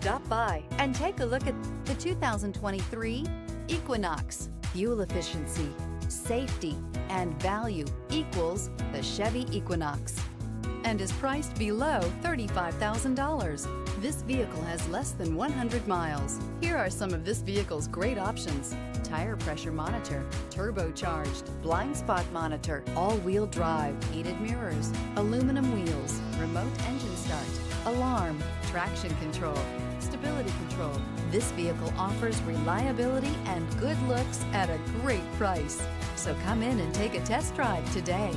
Stop by and take a look at the 2023 Equinox. Fuel efficiency, safety, and value equals the Chevy Equinox and is priced below $35,000. This vehicle has less than 100 miles. Here are some of this vehicle's great options: tire pressure monitor, turbocharged, blind spot monitor, all-wheel drive, heated mirrors, aluminum wheels, remote engine start, alarm, traction control, stability control. This vehicle offers reliability and good looks at a great price. So come in and take a test drive today.